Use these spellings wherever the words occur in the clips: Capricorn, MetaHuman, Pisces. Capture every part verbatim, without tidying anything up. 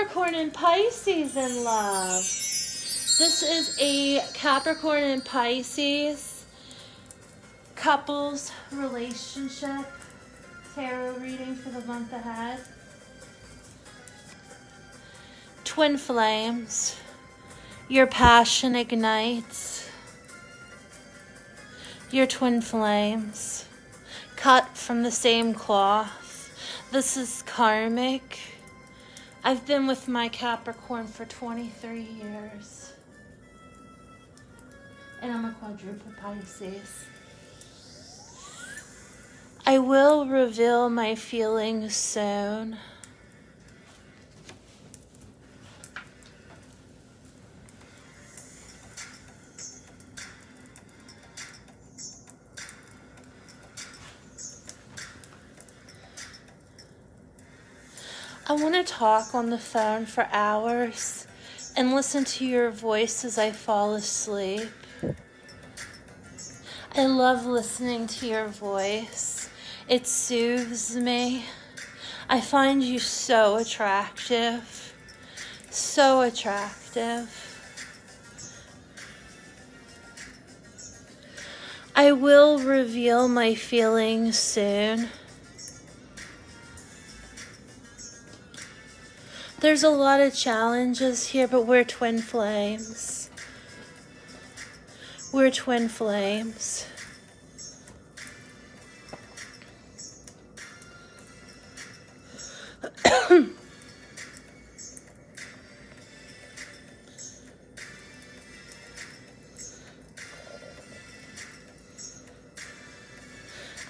Capricorn and Pisces in love. This is a Capricorn and Pisces couples relationship tarot reading for the month ahead. Twin flames, your passion ignites. Your twin flames, cut from the same cloth. This is karmic. I've been with my Capricorn for twenty-three years. And I'm a quadruple Pisces. I will reveal my feelings soon. I want to talk on the phone for hours and listen to your voice as I fall asleep. I love listening to your voice. It soothes me. I find you so attractive. So attractive. I will reveal my feelings soon. There's a lot of challenges here, but we're twin flames. We're twin flames.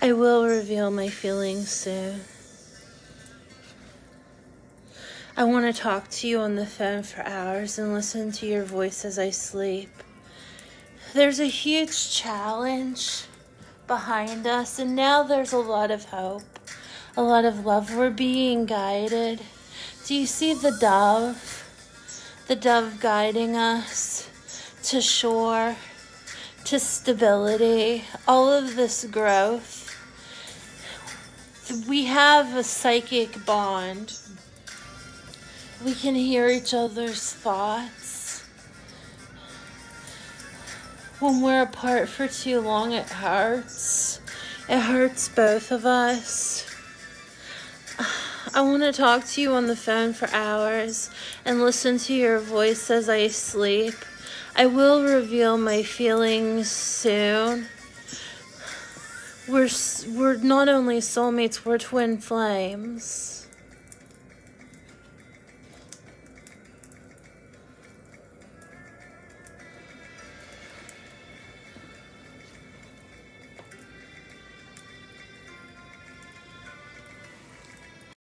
I will reveal my feelings soon. I want to talk to you on the phone for hours and listen to your voice as I sleep. There's a huge challenge behind us, and now there's a lot of hope, a lot of love. We're being guided. Do you see the dove? The dove guiding us to shore, to stability, all of this growth. We have a psychic bond. We can hear each other's thoughts. When we're apart for too long, it hurts. It hurts both of us. I want to talk to you on the phone for hours and listen to your voice as I sleep. I will reveal my feelings soon. We're, we're not only soulmates, we're twin flames.